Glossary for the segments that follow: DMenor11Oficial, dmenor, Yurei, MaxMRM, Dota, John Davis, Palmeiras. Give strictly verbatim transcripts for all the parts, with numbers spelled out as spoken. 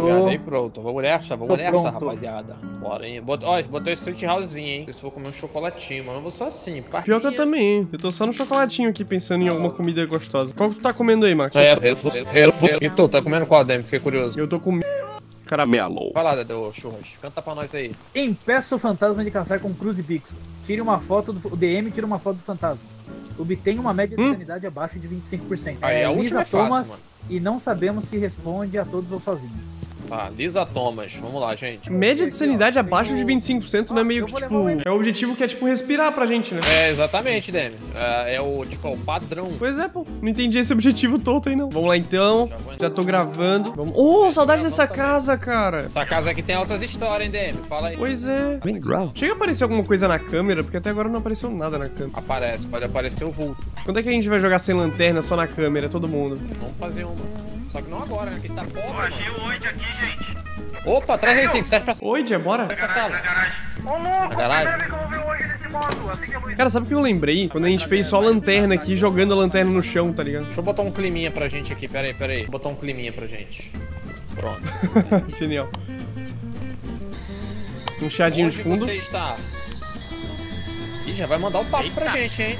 Obrigado, aí pronto. Vamos nessa, vamos nessa, rapaziada. Bora, hein? Bota, ó, botei o Street Housezinho, hein? Eu vou comer um chocolatinho, mano. Eu vou só assim, parquinha. Pior que eu também. Eu tô só no chocolatinho aqui, pensando em alguma comida gostosa. Qual que tu tá comendo aí, Max? É, eu tô. E tu, tá comendo qual, Demi? Fiquei curioso. Eu tô comendo caramelo. Vai lá, Dedeu Churros. Canta pra nós aí. Impeça o fantasma de caçar com crucifixo. Tire uma foto do... O D M tira uma foto do fantasma. Obtém uma média hum? de sanidade abaixo de vinte e cinco por cento. Aí, é, a última é fácil, Thomas, mano. E não sabemos se responde a todos ou sozinho. Tá, Lisa Thomas, vamos lá, gente. Média de sanidade abaixo de vinte e cinco por cento não é meio que, tipo... É o objetivo que é, tipo, respirar pra gente, né? É, exatamente, Demi. É, é o, tipo, é o padrão. Pois é, pô. Não entendi esse objetivo todo aí, não. Vamos lá, então. Já, Já tô gravando. Vamos... Oh, saudade dessa casa, cara. Essa casa aqui tem altas histórias, hein, Demi? Fala aí. Pois é. Bem grau. Chega a aparecer alguma coisa na câmera, porque até agora não apareceu nada na câmera. Aparece, pode aparecer o vulto. Quando é que a gente vai jogar sem lanterna, só na câmera, todo mundo? Vamos fazer uma. Só que não agora, né? Que tá pobre, mano. Achei o oito aqui, gente. Opa, traz aí cinco, serve pra sala. Oito, é bora? Na garagem, na garagem. Ô, louco, deve que eu ouvi o oito nesse modo. Assim que eu vou... Cara, sabe o que eu lembrei? Quando a gente fez só a lanterna aqui, jogando a lanterna no chão, tá ligado? Deixa eu botar um climinha pra gente aqui, pera aí, pera aí. Deixa eu botar um climinha pra gente. Pronto. Genial. Um chadinho onde de fundo. Você está? Ih, já vai mandar o papo. Eita. Pra gente, hein?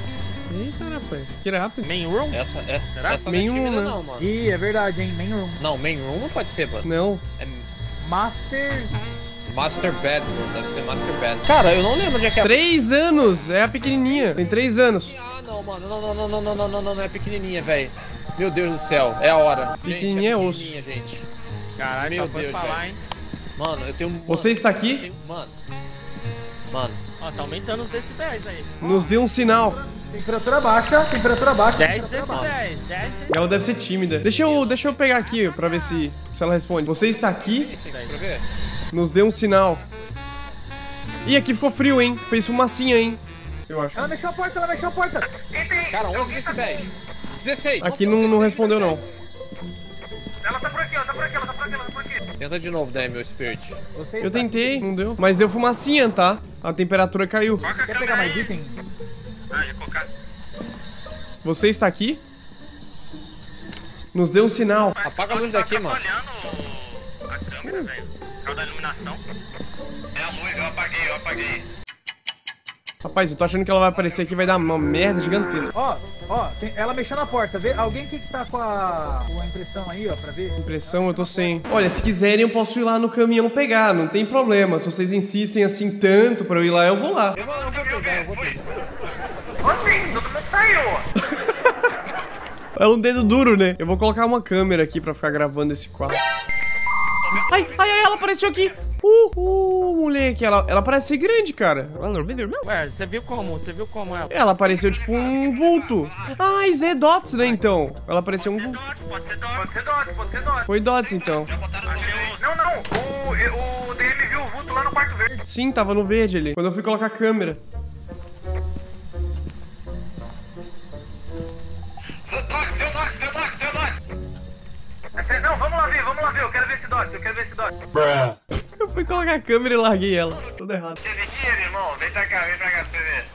Eita, rapaz, que rápido. Main room? Essa é. Será? Essa main não é tímida, room, né? Não, mano. Ih, é verdade, hein? Main room. Não, main room não pode ser, mano. Não. É master. Master Bedroom, deve ser Master Bedroom. Cara, eu não lembro onde é que é. Três anos, é a pequenininha. Tem três anos. Ah, não, mano. Não, não, não, não, não, não, não, não, não é pequenininha, velho. Meu Deus do céu, é a hora. Pequenininha é osso. Gente. Caralho, meu Deus, falar, hein? Mano, eu tenho. Mano, você está aqui? Tenho... Mano. Mano. Ó, tá aumentando os decibéis aí. Nos deu um sinal. Temperatura baixa, temperatura baixa. dez, dez, dez, dez. Ela deve ser tímida. Deixa eu, deixa eu pegar aqui pra ver se, se ela responde. Você está aqui? Nos deu um sinal. Ih, aqui ficou frio, hein? Fez fumacinha, hein? Eu acho. Ela mexeu a porta, ela mexeu a porta. Cara, onze, dez, dezesseis. Aqui não, não respondeu, não. Ela tá por aqui, ela tá por aqui, ela tá por aqui, ela tá por aqui. Tenta de novo, Demi, meu Spirit. Eu tentei, não deu. Mas deu fumacinha, tá? A temperatura caiu. Quer pegar mais item? Ah, ia colocar. Você está aqui? Nos deu um sinal. Apaga a luz daqui, mano. A câmera, velho. Por causa da iluminação. É a luz, eu apaguei, eu apaguei. Rapaz, eu tô achando que ela vai aparecer aqui e vai dar uma merda gigantesca. Ó, ó, tem ela mexendo na porta. Vê? Alguém que tá com a, com a impressão aí, ó, pra ver? Impressão eu tô sem. Olha, se quiserem eu posso ir lá no caminhão pegar, não tem problema. Se vocês insistem assim tanto pra eu ir lá, eu vou lá. Eu vou, eu vou pegar, eu vou pegar. Assim, todo mundo saiu. É um dedo duro, né? Eu vou colocar uma câmera aqui pra ficar gravando esse quadro. Ai, ai, ai, ela apareceu aqui. Uhul, moleque. Ela, ela parece ser grande, cara. Ué, você viu como? Você viu como ela? Ela apareceu tipo um vulto. Ah, Zé Dots, né, então? Ela apareceu um vulto. Pode ser Dots, pode ser Dots, pode ser Dots. Foi Dots, então. Não, não. O D M viu o vulto lá no quarto verde. Sim, tava no verde ali. Quando eu fui colocar a câmera. Não, vamos lá ver, vamos lá ver, eu quero ver esse dot, eu quero ver esse dot. Eu fui colocar a câmera e larguei ela, tudo errado. Tira, irmão, vem pra cá, vem pra cá pra você ver.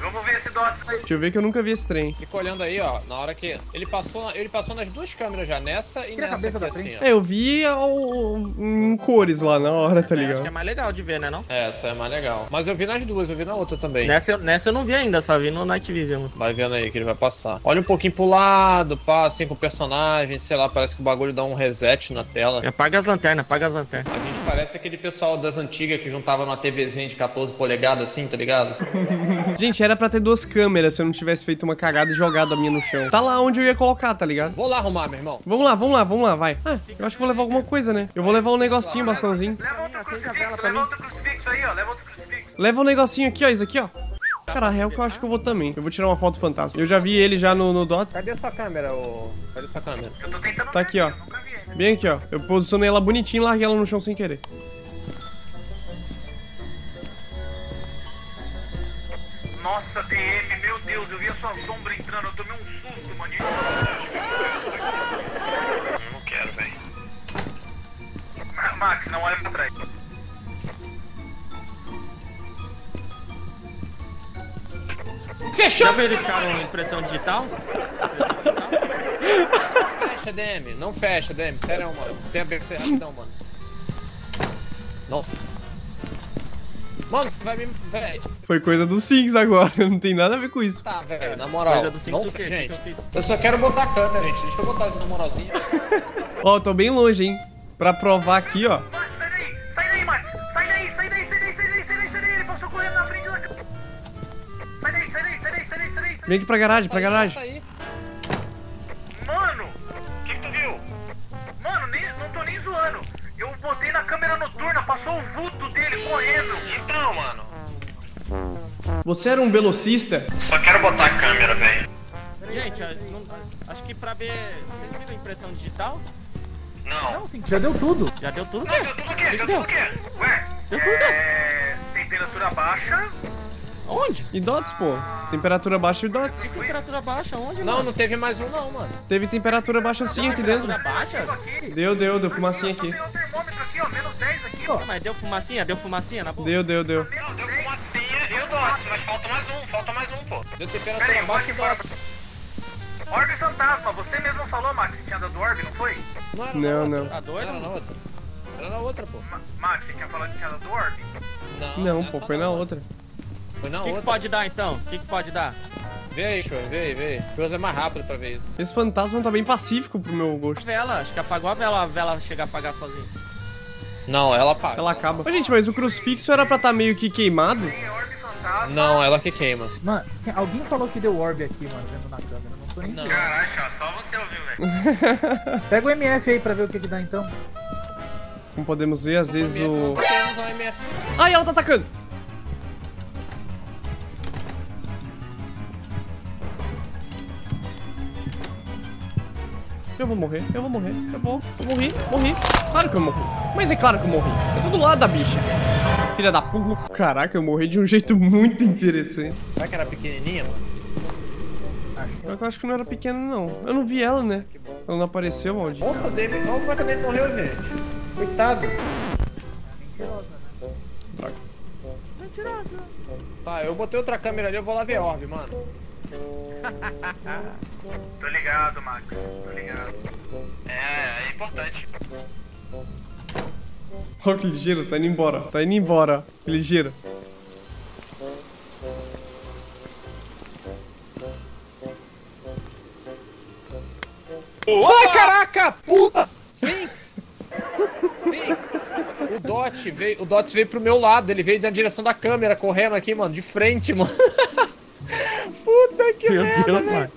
Vamos ver esse dot aí. Deixa eu ver que eu nunca vi esse trem. Fica olhando aí, ó, na hora que... Ele passou, ele passou nas duas câmeras já, nessa e Tira nessa a cabeça aqui, da frente. Assim, ó. É, eu vi em cores lá na hora, essa tá ligado? Acho que é mais legal de ver, né, não? É, essa é mais legal. Mas eu vi nas duas, eu vi na outra também. Nessa eu, nessa eu não vi ainda, só vi no Night Vision. Vai vendo aí que ele vai passar. Olha um pouquinho pro lado, pá, assim, pro personagem, sei lá, parece que o bagulho dá um reset na tela. Apaga as lanternas, apaga as lanternas. A gente parece aquele pessoal das antigas que juntava numa TVzinha de quatorze polegadas, assim, tá ligado? Gente, era pra ter duas câmeras se eu não tivesse feito uma cagada e jogado a minha no chão. Tá lá onde eu ia colocar, tá ligado? Vou lá arrumar, meu irmão. Vamos lá, vamos lá, vamos lá, vai. Ah, eu acho que vou levar alguma coisa, né? Eu vou levar um negocinho, um bastãozinho. Leva outro crucifixo, leva outro crucifixo aí, ó. Leva outro crucifixo. Leva um negocinho aqui, ó, isso aqui, ó. Cara, a real que eu acho que eu vou também. Eu vou tirar uma foto fantasma. Eu já vi ele já no, no Dota. Cadê a sua câmera, ô? Cadê a sua câmera? Eu tô tentando. Tá aqui, ó. Bem aqui, ó. Eu posicionei ela bonitinho e larguei ela no chão sem querer. Nossa, D M, meu Deus, eu vi a sua sombra entrando, eu tomei um susto, mano. Eu não quero, velho. Max, não olha pra trás. Fechou! Já verificaram impressão digital? Não fecha, D M, não fecha, D M, sério, mano. Tem abertura, rapidão, mano. Nossa. Mano, você vai me... Véi. Foi coisa do Sims agora, não tem nada a ver com isso. Tá, velho, na moral. Coisa do Sims, não, super, gente. Eu, eu só quero botar a câmera, gente. Deixa eu botar isso na moralzinha. Ó, oh, tô bem longe, hein. Pra provar aqui, ó. Sai daí, sai daí, Max. Sai daí, sai daí, sai daí, sai daí, sai daí, sai daí. Ele passou correndo na frente da... Sai daí, sai daí, sai daí, sai daí, sai daí. Vem aqui pra garagem, pra garagem. Mano, o que que tu viu? Mano, nem, não tô nem zoando. Eu botei na câmera noturna, passou o vulto dele correndo. Então, mano. Você era um velocista? Só quero botar a câmera, velho. Gente, não, acho que pra ver... Vocês viram a impressão digital? Não. Não, sim, já deu tudo. Já deu tudo, não, deu tudo o quê? Já deu tudo o quê? Ué? Deu tudo, é... Temperatura baixa... Onde? E dots, pô. Temperatura baixa e dots. Que temperatura baixa? Onde, mano? Não, não teve mais um, não, mano. Teve temperatura baixa sim aqui dentro. Temperatura baixa? Deu, deu, deu fumacinha aqui. Deu termômetro aqui, ó, menos dez aqui, ó. Mas deu fumacinha? Deu fumacinha na boca? Deu, deu, deu. Não, deu fumacinha e o dots, mas falta mais um, falta mais um, pô. Deu temperatura baixa e dots. Orbe fantasma, você mesmo falou, Max, que tinha dado orbe, não foi? Não, não. Tá doido? Era na outra. Era na outra, pô. Max, você tinha falado que tinha dado orbe? Não, pô, foi na outra. O que, que pode dar então? O que, que pode dar? Vê aí, show, vê aí, vê aí. Deixa eu fazer mais rápido pra ver isso. Esse fantasma tá bem pacífico pro meu gosto. A vela, acho que apagou a vela, a vela chega a apagar sozinha. Não, ela apaga. Ela acaba. Mas, gente, mas o crucifixo era pra estar tá meio que queimado? Não, ela que queima. Mano, alguém falou que deu orbe aqui, mano, vendo na câmera. Não tô nem vendo. Caraca, só você ouviu, velho. Pega o M F aí pra ver o que, que dá então. Como podemos ver, às vezes o... Ai, ela tá atacando! Eu vou morrer, eu vou morrer, eu vou, eu morri, morri. Claro que eu morri, mas é claro que eu morri. Eu tô do lado da bicha. Filha da puta. Caraca, eu morri de um jeito muito interessante. Será que era pequenininha, mano? Eu acho que não era pequena, não. Eu não vi ela, né? Ela não apareceu, maldito. Nossa, o David, olha como é que o David morreu, gente. Coitado. Droga. Mentirosa. Tá, eu botei outra câmera ali, eu vou lá ver a orbe, mano. Tô ligado, Max. Tô ligado. É, é importante. Ó, que ligeiro, tá indo embora. Tá indo embora, que ligeiro. Ai, caraca! Puta! Sinks! Sinks! O Dot veio, o Dot veio pro meu lado. Ele veio na direção da câmera, correndo aqui, mano. De frente, mano. Puta que meu merda, Deus, Max.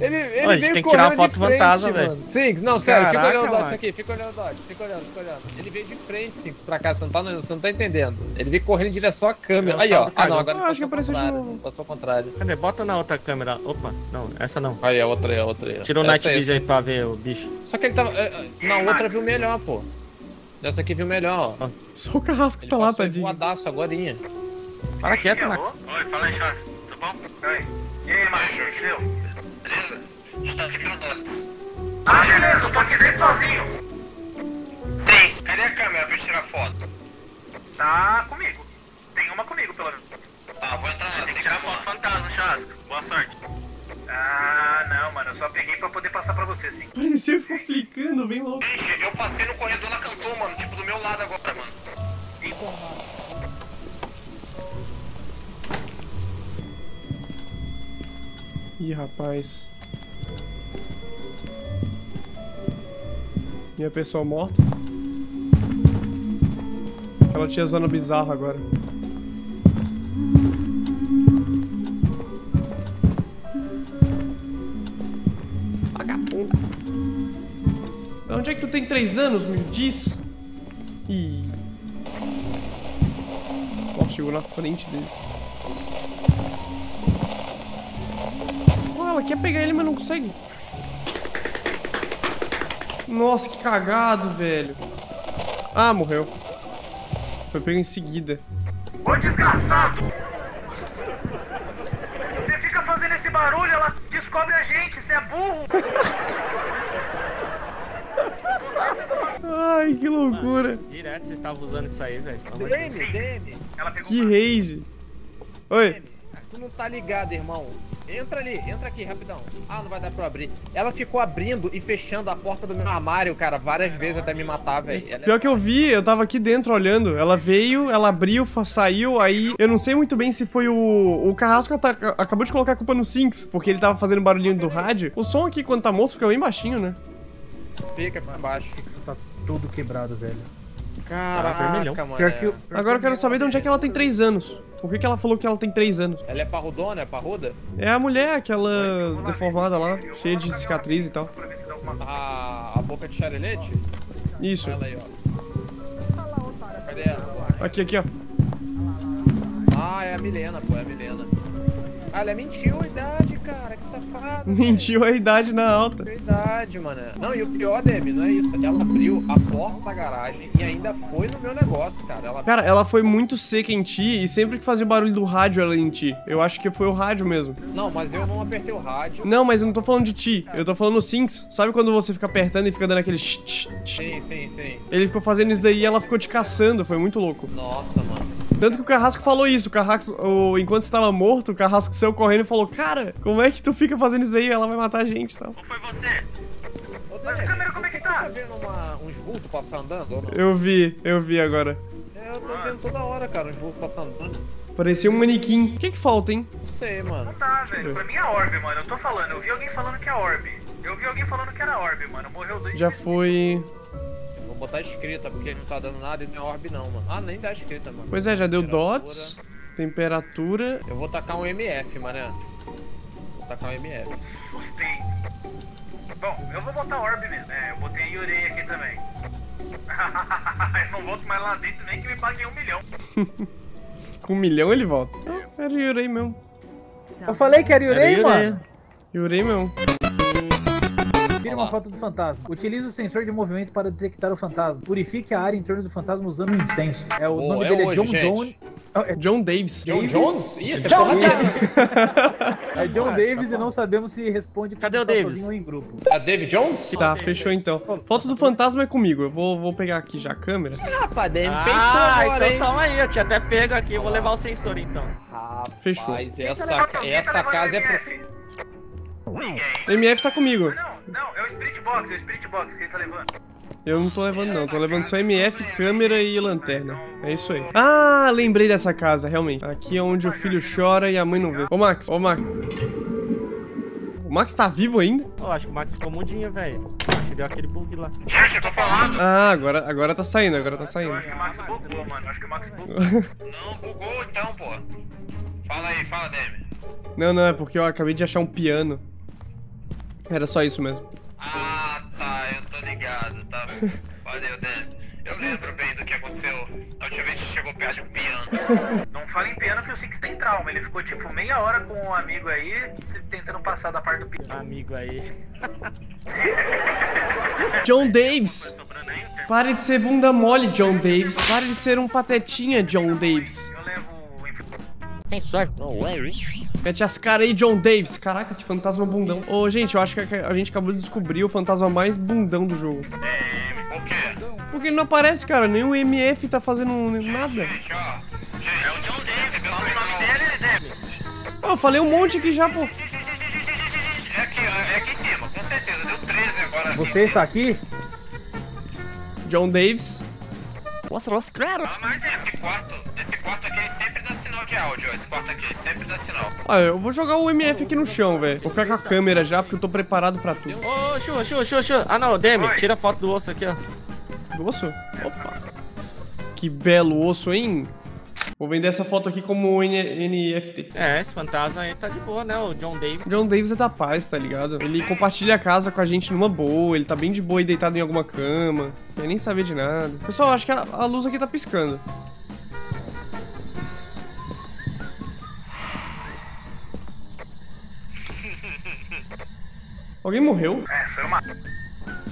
Ele, ele Oi, veio tem que tirar uma foto frente, fantasma, velho. Sinks, não, sério, caraca, fica olhando o Dodge aqui, fica olhando o Dodge, fica olhando, fica olhando. Ele veio de frente, Sinks, pra cá, você não tá, você não tá entendendo. Ele veio correndo em direção à câmera. Aí, ó. Ah, não, agora ah, acho que apareceu de novo. Passou ao contrário. Cadê? Bota na outra câmera. Opa, não, essa não. Aí, a outra aí, a outra aí. Tira o Night Vision aí pra ver o bicho. Só que ele tava... Na outra viu melhor, pô. Nessa aqui viu melhor, ó. Só o carrasco que tá lá, tadinho. Ele passou voadaço agorinha. Para quieto, Max. Oi, fala aí, Jorge. Tudo bom? E aí, Max, Jorge? Beleza? A gente tá aqui pelo Dots. Ah, beleza, eu tô aqui dentro sozinho. Sim. Cadê a câmera pra eu tirar foto? Tá comigo. Tem uma comigo, pelo menos. Ah, vou entrar nessa. Tem que tirar foto fantasma, Chasco. Boa sorte. Ah, não, mano. Eu só peguei pra poder passar pra você, sim. Parecia que ficou flicando bem louco. Gente, eu passei no corredor na Cantor, mano. Tipo, do meu lado agora, mano. Sim. Ih, rapaz. E a pessoa morta? Ela tinha zona bizarra agora. Vagabunda. Onde é que tu tem três anos, me diz? Ih. Ó, chegou na frente dele. Ela quer pegar ele, mas não consegue. Nossa, que cagado, velho. Ah, morreu. Foi pego em seguida. Ô, desgraçado! Você fica fazendo esse barulho, ela descobre a gente, você é burro! Ai, que loucura. Mano, direto você estava usando isso aí, velho. D M, D M. Que rage. Oi. tu não tá ligado, irmão. Entra ali, entra aqui, rapidão. Ah, não vai dar pra eu abrir. Ela ficou abrindo e fechando a porta do meu armário, cara, várias vezes até me matar, velho. Pior que eu vi, eu tava aqui dentro olhando. Ela veio, ela abriu, saiu, aí... Eu não sei muito bem se foi o... O Carrasco tá... acabou de colocar a culpa no Sinks, porque ele tava fazendo barulhinho do rádio. O som aqui, quando tá morto, fica bem baixinho, né? Fica mais baixo. Tá tudo quebrado, velho. Caraca, Caraca mano. Pior que eu... Agora eu quero saber de onde é que ela tem três anos. Por que que ela falou que ela tem três anos? Ela é parrudona, é parruda? É a mulher, aquela deformada lá, cheia de cicatriz e tal. A, a boca de charelete? Isso. Olha ela aí, ó. Cadê ela? Aqui, aqui, ó. Ah, é a Milena, pô, é a Milena. Ah, ela mentiu a idade, cara, que safado. Mentiu a idade na alta. Mentiu a idade, mano. Não, e o pior, Demi, não é isso. Ela abriu a porta da garagem e ainda foi no meu negócio, cara. Ela... Cara, ela foi muito seca em ti e sempre que fazia o barulho do rádio ela em ti. Eu acho que foi o rádio mesmo. Não, mas eu não apertei o rádio. Não, mas eu não tô falando de ti. Eu tô falando do Sinks. Sabe quando você fica apertando e fica dando aquele... Sim, sim, sim. Ele ficou fazendo isso daí e ela ficou te caçando. Foi muito louco. Nossa, mano. Tanto que o Carrasco falou isso, o Carrasco, o, enquanto você tava morto, o Carrasco saiu correndo e falou: cara, como é que tu fica fazendo isso aí? Ela vai matar a gente e tal. Ou foi você? Ô, Demi, mas a câmera como é que tá? Tá vendo uma, uns vultos passando andando ou não? Eu vi, eu vi agora. É, eu tô vendo toda hora, cara, uns vultos passando andando. Parecia um manequim. O que que falta, hein? Não sei, mano. Não tá, velho. Pra mim é orbe, mano. Eu tô falando, eu vi alguém falando que é orbe. Eu vi alguém falando que era orbe, mano. Morreu dois. Já foi... Botar escrita, porque não tá dando nada e não é orbe não, mano. Ah, nem dá escrita, mano. Pois é, já deu dots, temperatura... Eu vou tacar um M F, mano. Vou tacar um M F. Gostei. Bom, eu vou botar orbe mesmo. É, eu botei Yurei aqui também. Eu não volto mais lá dentro nem que me paguem um milhão. Com um milhão ele volta? Não, era Yurei mesmo. Eu falei que era Yurei, era Yurei mano. Yurei mesmo. Tire uma foto do fantasma. Utilize o sensor de movimento para detectar o fantasma. Purifique a área em torno do fantasma usando um incenso. É, o oh, nome é dele hoje, é John Jones. Oh, é John Davis. John Davis? Jones? Isso, é John Davis. É John ah, Davis tá e não sabemos se responde Cadê o Davis? Em grupo. A David Jones? Tá, fechou então. Foto do fantasma é comigo. Eu vou, vou pegar aqui já a câmera. Rapaz, ah, David, ah, então hein? Toma aí. Eu tinha até pego aqui. Vou levar o sensor então. Rapaz, fechou. Essa, essa casa é pro... M F tá comigo. Não, não, é o Spirit Box, é o Spirit Box que ele tá levando. Eu não tô levando não, tô levando só M F, câmera e lanterna. É isso aí. Ah, lembrei dessa casa, realmente. Aqui é onde o filho chora e a mãe não vê. Ô Max, ô Max. O Max tá vivo ainda? Eu acho que o Max ficou mundinho, velho. Deu aquele bug lá. Gente, eu tô falando. Ah, agora, agora tá saindo, agora tá saindo. Eu acho que o Max bugou, mano. Eu acho que o Max bugou. Não, bugou então, pô. Fala aí, fala, Demi. Não, não, é porque eu acabei de achar um piano. Era só isso mesmo. Ah, tá, eu tô ligado, tá. Valeu, Dan. Eu lembro bem do que aconteceu. A última vez que chegou perto de um piano. Não fala em piano que o Six tem trauma. Ele ficou tipo meia hora com um amigo aí, tentando passar da parte do piano. Amigo aí. John Davis. Pare de ser bunda mole, John Davis. Pare de ser um patetinha, John Davis. Eu levo Tem sorte. Mete as caras aí, John Davis. Caraca, que fantasma bundão. Ô, oh, gente, eu acho que a gente acabou de descobrir o fantasma mais bundão do jogo. É, por quê? Porque ele não aparece, cara. Nem o M F tá fazendo nada. Gente, ó. É o John Davis. Pelo nome dele, deve. Ó, eu falei um monte aqui já, pô. É aqui, é aqui em cima. Com certeza. Deu treze agora. Você está aqui? John Davis. Nossa, nossa, claro. Ah, mas esse quarto, esse quarto aqui é sempre da sinal de áudio, ó. Esse quarto aqui sempre dá sinal. Olha, eu vou jogar o M F aqui no chão, velho. Vou ficar com a câmera já, porque eu tô preparado pra tudo. Ô, Xua, Xua, Xua, Xua. Ah, não, Demi, Oi. Tira a foto do osso aqui, ó. Do osso? Opa. Que belo osso, hein? Vou vender essa foto aqui como N F T. É, esse fantasma aí tá de boa, né? O John Davis. John Davis é da paz, tá ligado? Ele compartilha a casa com a gente numa boa. Ele tá bem de boa e deitado em alguma cama. Quer nem saber de nada. Pessoal, acho que a, a luz aqui tá piscando. Alguém morreu? É, foi uma...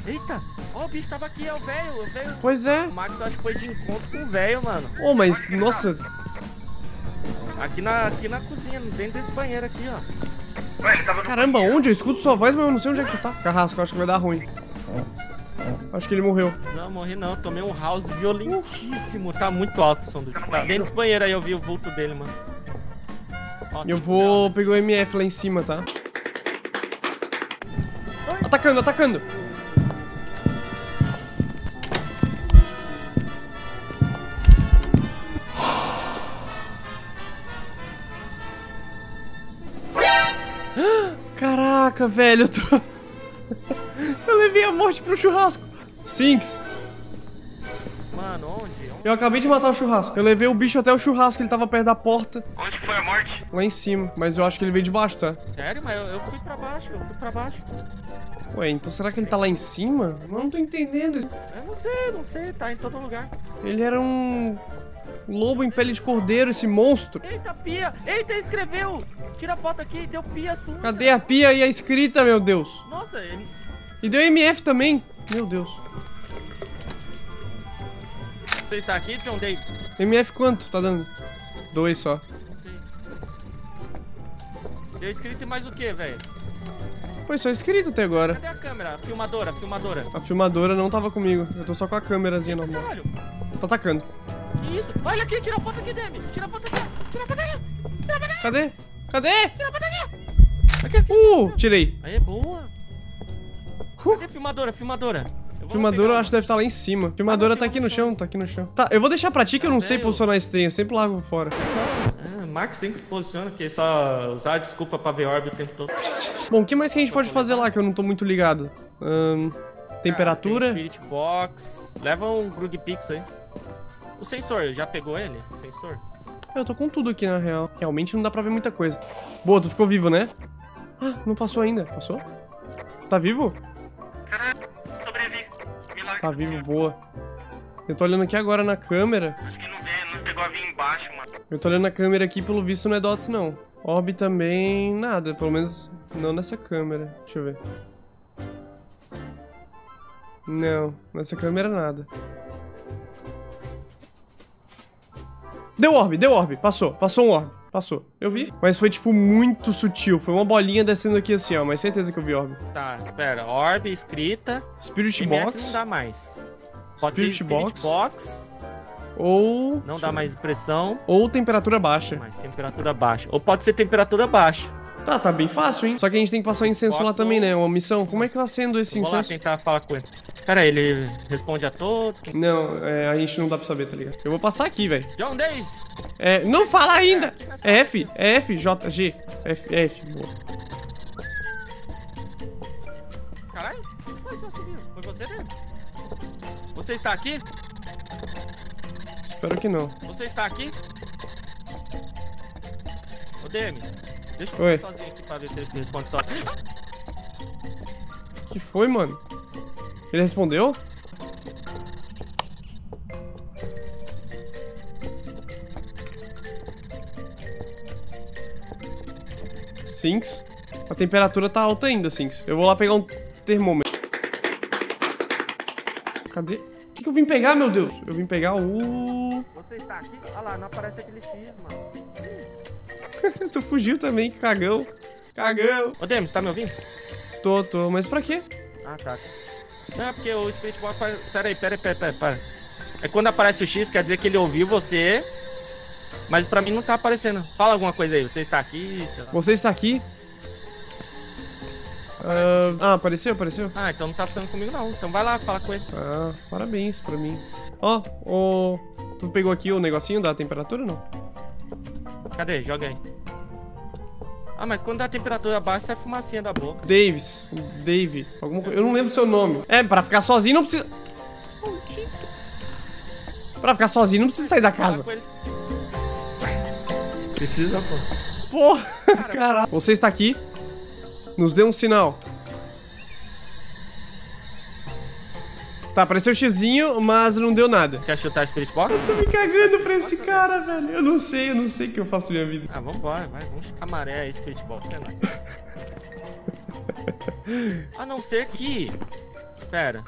Eita, ó, oh, o bicho tava aqui, é o velho, o velho. Pois é. O Max acho que foi de encontro com o velho, mano. Ô, oh, mas, aqui nossa. Na... Aqui, na, aqui na cozinha, dentro desse banheiro aqui, ó. Ué, ele tava no... Caramba, onde? Eu escuto sua voz, mas eu não sei onde é que tu tá. Carrasco, acho que vai dar ruim. Acho que ele morreu. Não, morri não, tomei um house violentíssimo. Tá muito alto o som do... Tá dentro desse banheiro aí, eu vi o vulto dele, mano. Eu vou pegar o M F lá em cima, tá? Atacando, atacando! Caraca, velho, eu tô... eu levei a morte pro churrasco. Sinks. Mano, onde? Eu acabei de matar o churrasco. Eu levei o bicho até o churrasco, ele tava perto da porta. Onde foi a morte? Lá em cima, mas eu acho que ele veio de baixo, tá? Sério? Mas eu, eu fui pra baixo, eu fui pra baixo. Ué, então será que ele tá lá em cima? Eu não tô entendendo. Eu não sei, eu não sei, tá em todo lugar. Ele era um... lobo em pele de cordeiro, esse monstro. Eita, pia! Eita, ele escreveu! Tira a foto aqui, deu pia suja. Cadê a pia e a escrita, meu Deus? Nossa, ele... e deu M F também. Meu Deus. Você está aqui, John Davis? M F quanto tá dando? Dois só. Sim. Deu escrito e mais o que, velho? Foi só escrito até agora. Cadê a câmera? A filmadora, a filmadora. A filmadora não tava comigo. Eu tô só com a câmerazinha normal. Caralho. Tá atacando. Que isso? Olha aqui, tira a foto aqui, Demi. Tira a foto aqui. Tira a foto aqui. Tira a foto aqui. Cadê? Cadê? Tira a foto aqui. Aqui, aqui. Uh, tirei. Aí é boa. Uh. Cadê a filmadora, a filmadora? Eu filmadora eu acho que deve estar lá em cima. Filmadora ah, tá aqui no chão. chão, tá aqui no chem. Tá, eu vou deixar pra ti que eu não Cadê sei eu? posicionar esse trem. Eu sempre largo fora. Ah, Max sempre posiciona, porque só usar desculpa pra ver orbe o tempo todo. Bom, o que mais que a gente pode fazer lá que eu não tô muito ligado? Hum, temperatura. Cara, Spirit Box. Leva um Grug Pix aí. O sensor, já pegou ele? O sensor? Eu tô com tudo aqui, na real. Realmente não dá pra ver muita coisa. Boa, tu ficou vivo, né? Ah, não passou ainda. Passou? Tá vivo? Caralho, sobrevivi. Milagre. Tá vivo, boa. Eu tô olhando aqui agora na câmera. Acho que não vê, não pegou a vir embaixo, mano. Eu tô olhando na câmera aqui, pelo visto não é dots, não. Orb também nada, pelo menos não nessa câmera. Deixa eu ver. Não, nessa câmera nada. Deu orbe, deu orbe, passou, passou um orbe, passou, eu vi. Mas foi, tipo, muito sutil, foi uma bolinha descendo aqui assim, ó, mas certeza que eu vi orbe. Tá, pera, orbe, escrita, Spirit M F Box. Não dá mais. Pode Spirit, ser Spirit Box. Box. Ou... não dá mais pressão. Ou temperatura baixa. Mais temperatura baixa. Ou pode ser temperatura baixa. Tá, tá bem fácil, hein? Só que a gente tem que passar o incenso Box lá ou... também, né? Uma missão. Como é que tá sendo esse incenso? Vamos lá tentar falar com ele. Cara, ele responde a todos? Não, é, a gente não dá pra saber, tá ligado? Eu vou passar aqui, velho. John Davis! É, não fala ainda! É F, é F, J, G, F, F, boa. Caralho, o que foi que você subiu? Foi você mesmo? Você está aqui? Espero que não. Você está aqui? Ô, D M, deixa eu ir sozinho aqui pra ver se ele responde só. Que foi, mano? Ele respondeu? Sinks? A temperatura tá alta ainda, Sinks. Eu vou lá pegar um termômetro. Cadê? O que, que eu vim pegar, meu Deus? Eu vim pegar o... você está aqui? Olha lá, não aparece aquele X, mano. Tu fugiu também, cagão. Cagão. Ô, Demi, você tá me ouvindo? Tô, tô. Mas pra quê? Ah, tá. Não, é porque o Spirit Box faz... Peraí, peraí, peraí, peraí, peraí. É quando aparece o X, quer dizer que ele ouviu você. Mas pra mim não tá aparecendo. Fala alguma coisa aí, você está aqui, sei lá. Você está aqui? Uh... Ah, apareceu, apareceu? Ah, então não tá funcionando comigo não. Então vai lá, fala com ele. Ah, parabéns pra mim. Ó, oh, oh... tu pegou aqui o negocinho da temperatura ou não? Cadê? Joga aí. Ah, mas quando dá a temperatura baixa, sai fumacinha da boca. Davis. Dave. Alguma coisa. Eu não lembro o seu nome. É, pra ficar sozinho não precisa... Pra ficar sozinho não precisa sair da casa. Precisa, pô. Porra, caralho. Você está aqui. Nos dê um sinal. Tá, apareceu o xizinho, mas não deu nada. Quer chutar Spirit Box? Eu tô me cagando pra esse cara, velho. Eu não sei, eu não sei o que eu faço na minha vida. Ah, vambora, vai. Vamos chutar maré aí, Spirit Box, é nóis. A não ser que... pera.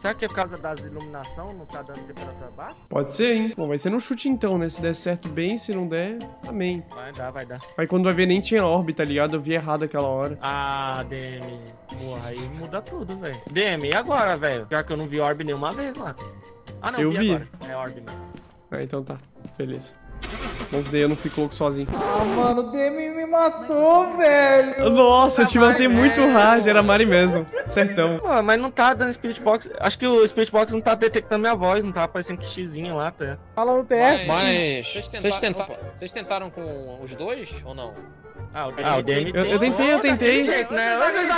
Será que é por causa das iluminações não tá dando temperatura baixa? Pode ser, hein? Bom, vai ser no chute então, né? Se der certo, bem. Se não der, amém. Vai dar, vai dar. Aí quando vai ver, nem tinha orbe, tá ligado? Eu vi errado aquela hora. Ah, D M. Porra, aí muda tudo, velho. D M, e agora, velho? Já que eu não vi orbe nenhuma vez lá. Ah, não, eu vi. vi. Agora. É orbe mesmo. Ah, então tá. Beleza. Mas daí eu não fico louco sozinho. Ah, mano, o Demi me matou, velho. Nossa, eu te matei muito rápido. Era Mari mesmo. Certão. Pô, mas não tá dando Spirit Box. Acho que o Spirit Box não tá detectando minha voz, não tá aparecendo que xizinho lá até. Fala no T F. Mas vocês tentaram, vocês tentaram com os dois ou não? Ah, o Demi. Ah, o Demi. Eu, eu tentei, eu tentei. Dessa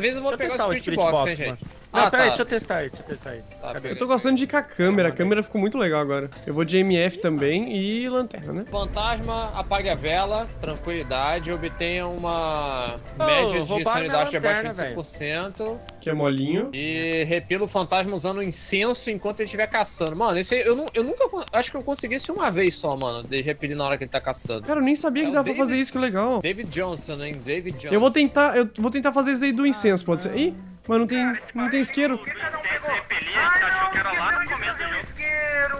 vez eu vou pegar o Spirit Box, hein, gente. Não, ah, pera tá. aí, deixa eu testar aí, deixa eu testar aí. Tá, eu tô gostando de ir com a câmera, a câmera ficou muito legal agora. Eu vou de M F também e lanterna, né? Fantasma, apague a vela, tranquilidade, obtenha uma oh, média de sanidade abaixo de cinco por cento. Véio. Que é molinho. E repila o fantasma usando incenso enquanto ele estiver caçando. Mano, esse aí, eu, não, eu nunca... Acho que eu consegui isso uma vez só, mano, de repelir na hora que ele tá caçando. Cara, eu nem sabia é que dava David, pra fazer isso, que legal. David Johnson, hein? David Johnson. Eu vou tentar, eu vou tentar fazer isso aí do incenso, pode ser? Ih! Mas não tem, não tem isqueiro. Por que você não pegou? Ah, não, que era lá no começo do isqueiro.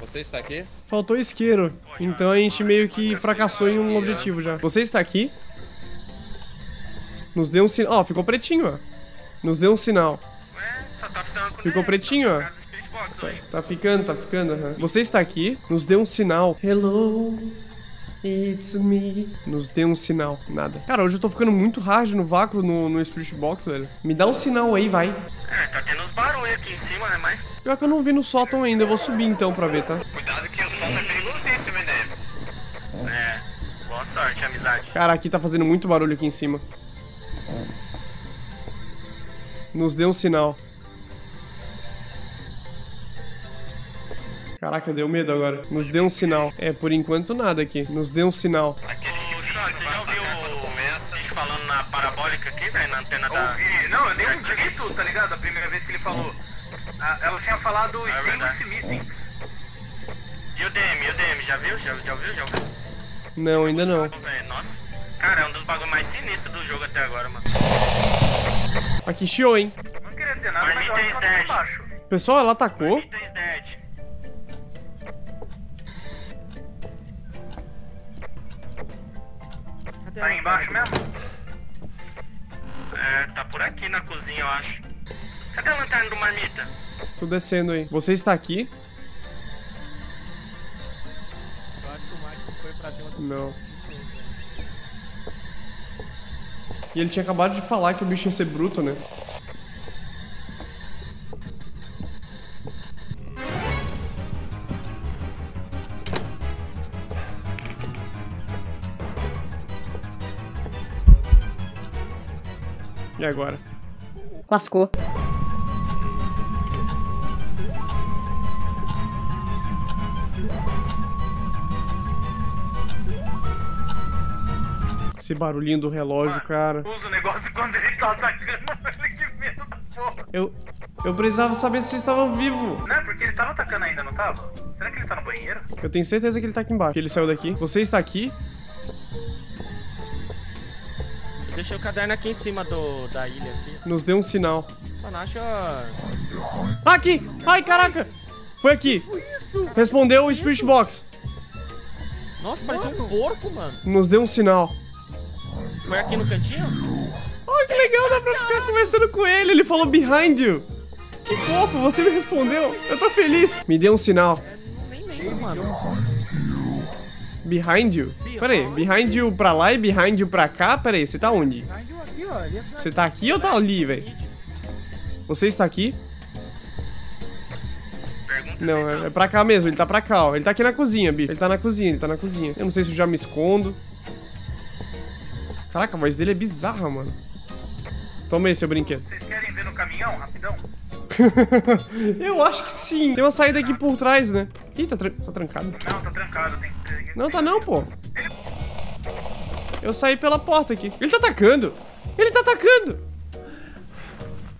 Você está aqui? Faltou isqueiro. Então a gente meio que fracassou em um objetivo já. Você está aqui? Nos deu um sinal. Ó, ficou pretinho, ó. Nos deu um sinal. Ficou pretinho, ó. Tá, tá ficando, tá ficando. Uhum. Você está aqui? Nos deu um sinal. Hello. It's me. Nos dê um sinal. Nada. Cara, hoje eu tô ficando muito rádio no vácuo, no, no Spirit Box, velho. Me dá um sinal aí, vai. É, tá tendo uns barulhos aqui em cima, né, mas... Pior que eu não vi no sótão ainda. Eu vou subir então pra ver, tá? Cuidado que o sótão é perigosíssimo, né? É. Boa sorte, amizade. Cara, aqui tá fazendo muito barulho aqui em cima. Nos dê um sinal. Caraca, deu medo agora. Nos dê um sinal. É, por enquanto nada aqui. Nos dê um sinal. Ô, Jorge, você já ouviu o... Ele falando na parabólica aqui, velho, na antena da... Ouvi. Não, eu dei um grito, tá ligado? A primeira vez que ele falou. Ah, ela tinha falado o Sting Missing. E o D M, e o D M, já viu? Já, já ouviu? Já ouviu? Não, ainda não. Nossa. Cara, é um dos bagulhos mais sinistros do jogo até agora, mano. Aqui chiou, hein? Não queria dizer nada, mas eu acho que ela tá baixo. Pessoal, ela atacou. Tá aí embaixo mesmo? É, tá por aqui na cozinha, eu acho. Cadê a lanterna do marmita? Tô descendo aí. Você está aqui? Eu acho que o Max foi pra cima do... Não. E ele tinha acabado de falar que o bicho ia ser bruto, né? E agora? Lascou. Esse barulhinho do relógio, mano, cara. Usa o negócio quando ele tá atacando. Que medo da porra. Eu, eu precisava saber se vocês estavam vivos. Não, porque ele tava atacando ainda, não tava? Será que ele tá no banheiro? Eu tenho certeza que ele tá aqui embaixo. Que ele saiu daqui. Você está aqui? Deixei o caderno aqui em cima do, da ilha aqui. Nos deu um sinal. Mano, acha... Aqui! Ai, caraca! Foi aqui. Respondeu o Spirit Box. Nossa, parecia um porco, mano. Nos deu um sinal. Foi aqui no cantinho? Ai, que legal, dá pra ficar conversando com ele. Ele falou behind you. Que fofo, você me respondeu. Eu tô feliz. Me deu um sinal. É, não nem lembro, mano. Behind you? Pera aí, behind you pra lá e behind you pra cá? Pera aí, você tá onde? Você tá aqui ou tá ali, velho? Você está aqui? Não, é, é pra cá mesmo, ele tá pra cá, ó. Ele tá aqui na cozinha, bicho. Ele tá na cozinha, ele tá na cozinha. Eu não sei se eu já me escondo. Caraca, a voz dele é bizarra, mano. Toma aí, seu brinquedo. Vocês querem ver no caminhão, rapidão? Eu acho que sim. Tem uma saída aqui por trás, né? Ih, tá, tra tá trancado. Não, tá trancado. Tem que... Não, tá não, pô. Eu saí pela porta aqui. Ele tá atacando. Ele tá atacando.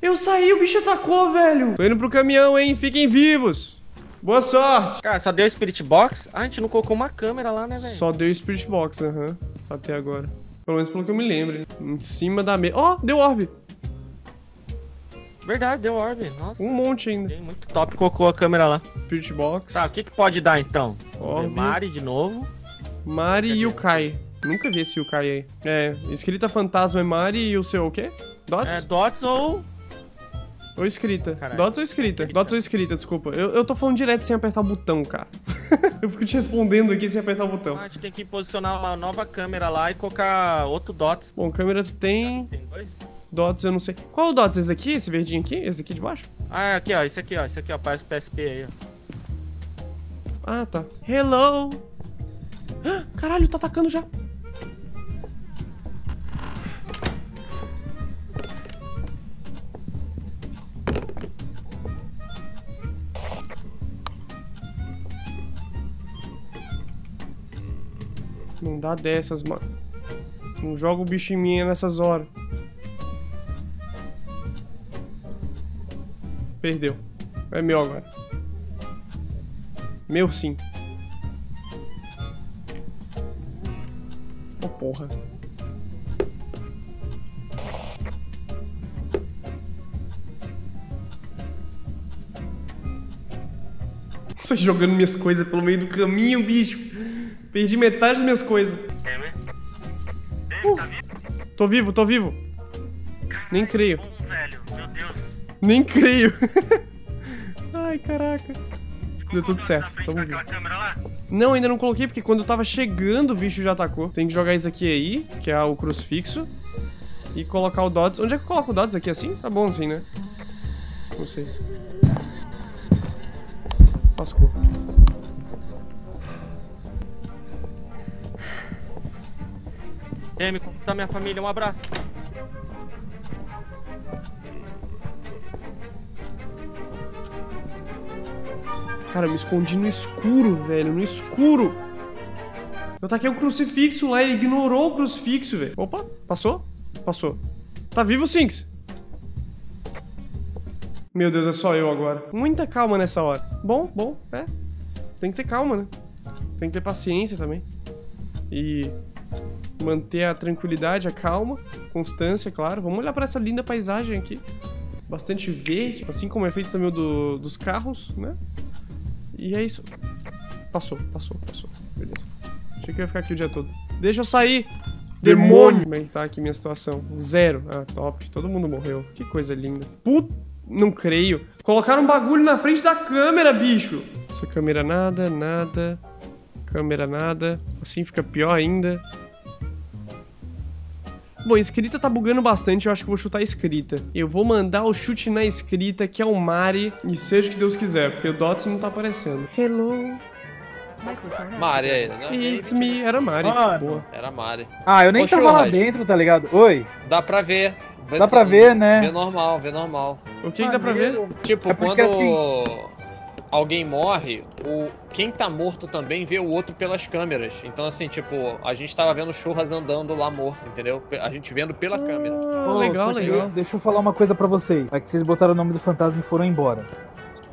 Eu saí, o bicho atacou, velho. Tô indo pro caminhão, hein? Fiquem vivos. Boa sorte. Cara, só deu Spirit Box? Ah, a gente não colocou uma câmera lá, né, velho? Só deu Spirit Box, aham. Uhum. Até agora. Pelo menos pelo que eu me lembro. Em cima da mesa. Ó, oh, deu orbe. Verdade, deu orb. Nossa. Um monte ainda. Tem muito top, colocou a câmera lá. Spirit Box. Tá, o que que pode dar então? Orb. Mari de novo. Mari e Yukai. Nunca vi esse Yukai aí. É, escrita fantasma é Mari e o seu o quê? Dots? É, Dots ou... Ou escrita. Caralho. Dots ou escrita? Dots ou escrita, desculpa. Eu, eu tô falando direto sem apertar o botão, cara. Eu fico te respondendo aqui sem apertar o botão. Ah, a gente tem que posicionar uma nova câmera lá e colocar outro dots. Bom, câmera tu tem... Tem dois? Dots, eu não sei. Qual é o dots? Esse aqui? Esse verdinho aqui? Esse aqui de baixo? Ah, aqui, ó. Esse aqui, ó. Esse aqui, ó. Parece o P S P aí, ó. Ah, tá. Hello! Ah, caralho, tá atacando já. Não dá dessas, mano. Não joga o bicho em mim nessas horas. Perdeu. É meu agora. Meu sim. Oh, porra. Você jogando minhas coisas pelo meio do caminho, bicho. Perdi metade das minhas coisas. É, né? Uh, tá vivo? Tô vivo, tô vivo. Caralho, nem creio. Bom, velho. Meu Deus. Nem creio. Ai, caraca. Deu tudo certo. Tamo vivo. Não, ainda não coloquei, porque quando eu tava chegando, o bicho já atacou. Tem que jogar isso aqui aí, que é o crucifixo. E colocar o dots. Onde é que eu coloco o dots aqui? Assim? Tá bom assim, né? Não sei. Lascou. Ei, me conta da minha família. Um abraço. Cara, eu me escondi no escuro, velho. No escuro. Eu taquei o crucifixo lá, ele ignorou o crucifixo, velho. Opa, passou? Passou. Tá vivo, Sinks? Meu Deus, é só eu agora. Muita calma nessa hora. Bom, bom, é. Tem que ter calma, né? Tem que ter paciência também. E manter a tranquilidade, a calma, constância, claro. Vamos olhar pra essa linda paisagem aqui. Bastante verde, assim como é feito também do, dos carros, né? E é isso. Passou, passou, passou. Beleza. Achei que eu ia ficar aqui o dia todo. Deixa eu sair! Demônio! Como é que tá aqui minha situação? Zero. Ah, top. Todo mundo morreu. Que coisa linda. Puta! Não creio. Colocaram um bagulho na frente da câmera, bicho! Essa câmera nada, nada. Câmera nada. Assim fica pior ainda. Bom, escrita tá bugando bastante, eu acho que vou chutar a escrita. Eu vou mandar o chute na escrita, que é o Mari, e seja o que Deus quiser, porque o Dots não tá aparecendo. Hello. Mari, é isso, né? It's me. Era Mari, boa. Era Mari. Ah, eu nem Poxa, tava lá dentro, tá ligado? Oi? Dá pra ver. Vê dá pra ver, né? Vê normal, vê normal. O que, ah, que dá pra ver? Tipo, é quando assim... alguém morre, o... quem tá morto também vê o outro pelas câmeras. Então, assim, tipo, a gente tava vendo o Churras andando lá morto, entendeu? A gente vendo pela ah, câmera. Pô, legal, legal. Deixa eu falar uma coisa pra vocês. É que vocês botaram o nome do fantasma e foram embora.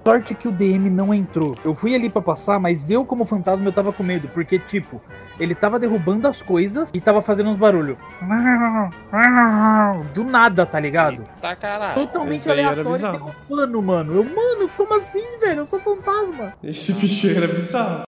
Sorte que o D M não entrou. Eu fui ali pra passar, mas eu como fantasma eu tava com medo. Porque, tipo, ele tava derrubando as coisas e tava fazendo uns barulhos. Do nada, tá ligado? Tá caralho. Totalmente aleatório e derrubando, mano. Eu, mano, como assim, velho? Eu sou fantasma. Esse bicho era bizarro.